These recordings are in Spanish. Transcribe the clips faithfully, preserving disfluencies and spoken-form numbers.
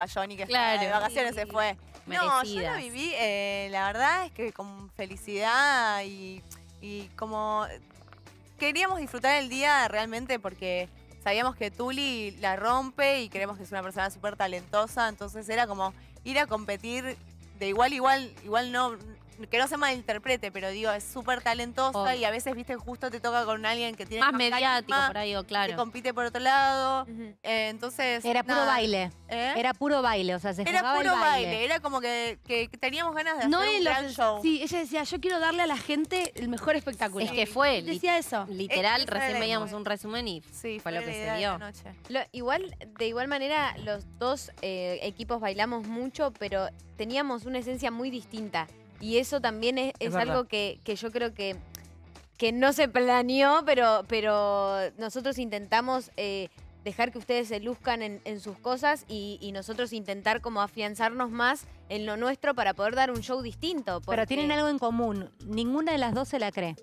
A Johnny que claro, está de vacaciones sí, se fue. Merecidas. No, yo lo viví, eh, la verdad es que con felicidad y, y como queríamos disfrutar el día realmente porque sabíamos que Tuli la rompe y creemos que es una persona súper talentosa, entonces era como ir a competir de igual, igual, igual no, que no se malinterprete, pero digo, es súper talentosa oh. y a veces, viste, justo te toca con alguien que tiene... Más mediático, carisma, por ahí, o claro. Que compite por otro lado, uh-huh. eh, entonces... Era nada. Puro baile, ¿eh? Era puro baile, o sea, se era jugaba Era puro baile. baile, era como que, que teníamos ganas de no hacer un gran los, show. Sí, ella decía, yo quiero darle a la gente el mejor espectáculo. Sí. Es que fue, li decía eso. literal, es que recién veíamos un resumen y sí, fue, fue lo que se dio. Lo, igual, de igual manera, los dos eh, equipos bailamos mucho, pero teníamos una esencia muy distinta. Y eso también es, es, es algo que, que yo creo que, que no se planeó, pero, pero nosotros intentamos eh, dejar que ustedes se luzcan en, en sus cosas y, y nosotros intentar como afianzarnos más en lo nuestro para poder dar un show distinto. Porque... Pero tienen algo en común, ninguna de las dos se la cree.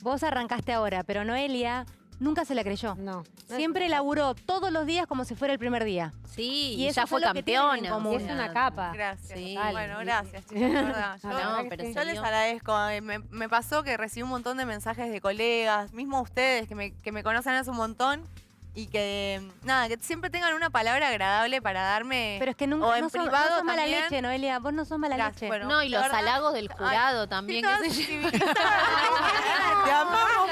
Vos arrancaste ahora, pero Noelia... Nunca se la creyó. No. Siempre laburó todos los días como si fuera el primer día. Sí, y, y ya fue campeona. Como es una capa. Gracias. Sí. Bueno, gracias, chicas, de verdad. Yo, no, pero yo les agradezco. Me, me pasó que recibí un montón de mensajes de colegas, mismo ustedes, que me, que me conocen hace un montón. Y que, nada, que siempre tengan una palabra agradable para darme. Pero es que nunca, o en no sos, privado no sos mala leche, Noelia. Vos no sos mala Las, leche. Bueno, no, y los verdad, halagos del jurado ay, también. Que se llevan. Te amamos,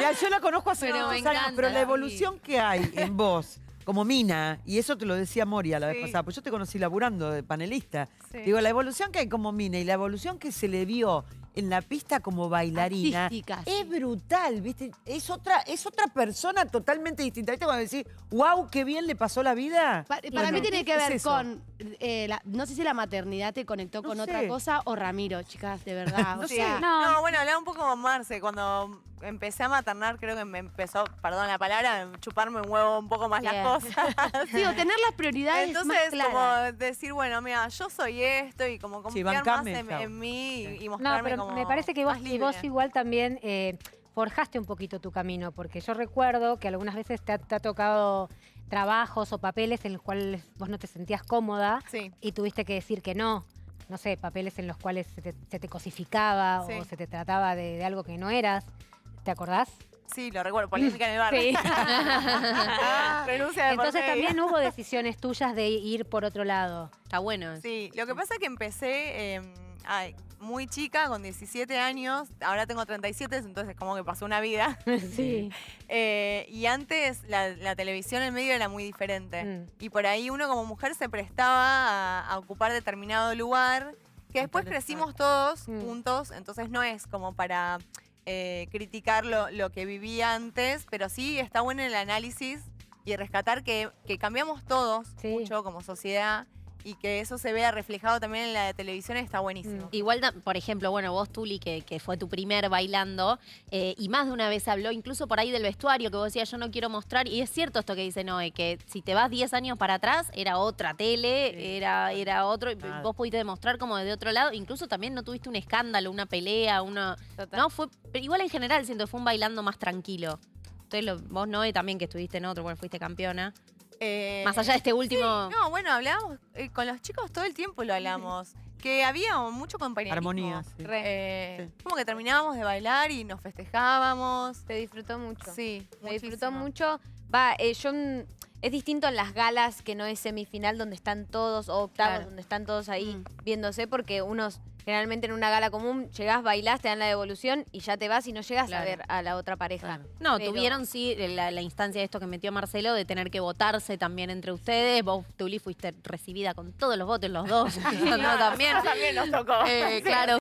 ya, yo la conozco hace pero muchos encanta, años, pero la evolución que hay en vos, como mina, y eso te lo decía Moria la sí. vez pasada, pues yo te conocí laburando de panelista. Sí. Digo, la evolución que hay como mina y la evolución que se le vio en la pista como bailarina artística, es sí. brutal, ¿viste? Es otra, es otra persona totalmente distinta. ¿Viste cuando decís, wow, qué bien le pasó la vida? Pa para bueno, mí tiene que ver es con, eh, la, no sé si la maternidad te conectó no con sé. otra cosa o Ramiro, chicas, de verdad. no, o sea, no. no, bueno, hablaba un poco con Marce. Cuando empecé a maternar, creo que me empezó, perdón la palabra, chuparme un huevo un poco más yeah. las cosas. Sí, o tener las prioridades entonces, más claras. Como decir, bueno, mira, yo soy esto y como confiar sí, más en, en mí sí. y mostrarme no, pero, me parece que vos, y vos igual también eh, forjaste un poquito tu camino, porque yo recuerdo que algunas veces te ha, te ha tocado trabajos o papeles en los cuales vos no te sentías cómoda sí. y tuviste que decir que no. No sé, papeles en los cuales se te, se te cosificaba sí. o se te trataba de, de algo que no eras. ¿Te acordás? Sí, lo recuerdo, polémica en el bar. Sí. Renuncia de entonces por también hubo decisiones tuyas de ir por otro lado. Está bueno. Sí, lo que pasa es que empecé... Eh, Ay, muy chica, con diecisiete años, ahora tengo treinta y siete, entonces como que pasó una vida. Sí. eh, y antes la, la televisión en medio era muy diferente. Mm. Y por ahí uno como mujer se prestaba a, a ocupar determinado lugar, que después crecimos todos mm. juntos, entonces no es como para eh, criticar lo, lo que viví antes, pero sí está bueno el análisis y rescatar que, que cambiamos todos sí. mucho como sociedad. Y que eso se vea reflejado también en la de televisión está buenísimo. Mm. Igual, por ejemplo, bueno, vos, Tuli, que, que fue tu primer bailando, eh, y más de una vez habló, incluso por ahí del vestuario, que vos decías, yo no quiero mostrar, y es cierto esto que dice Noe, que si te vas diez años para atrás, era otra tele, sí, era, era otro, y vos pudiste demostrar como desde otro lado, incluso también no tuviste un escándalo, una pelea, una... Total. No, fue... Igual en general siento que fue un bailando más tranquilo. Entonces, lo, vos, Noe, también que estuviste en otro, bueno, fuiste campeona. Eh, Más allá de este último... Sí, no, bueno, hablábamos eh, con los chicos todo el tiempo, lo hablamos. Que había mucho compañerismo. Armonía, sí. Re, eh, sí. Como que terminábamos de bailar y nos festejábamos. Te disfrutó mucho. Sí, te disfrutó mucho. Va, eh, yo... Es distinto en las galas, que no es semifinal donde están todos, o octavos, claro. donde están todos ahí mm. viéndose, porque unos... Generalmente en una gala común llegás, bailás, te dan la devolución y ya te vas y no llegás claro. a ver a la otra pareja. Claro. No, pero... tuvieron sí la, la instancia de esto que metió Marcelo de tener que votarse también entre ustedes. Vos, Tuli, fuiste recibida con todos los votos, los dos. Sí, no, no, también. También nos tocó. Eh, sí. Claro.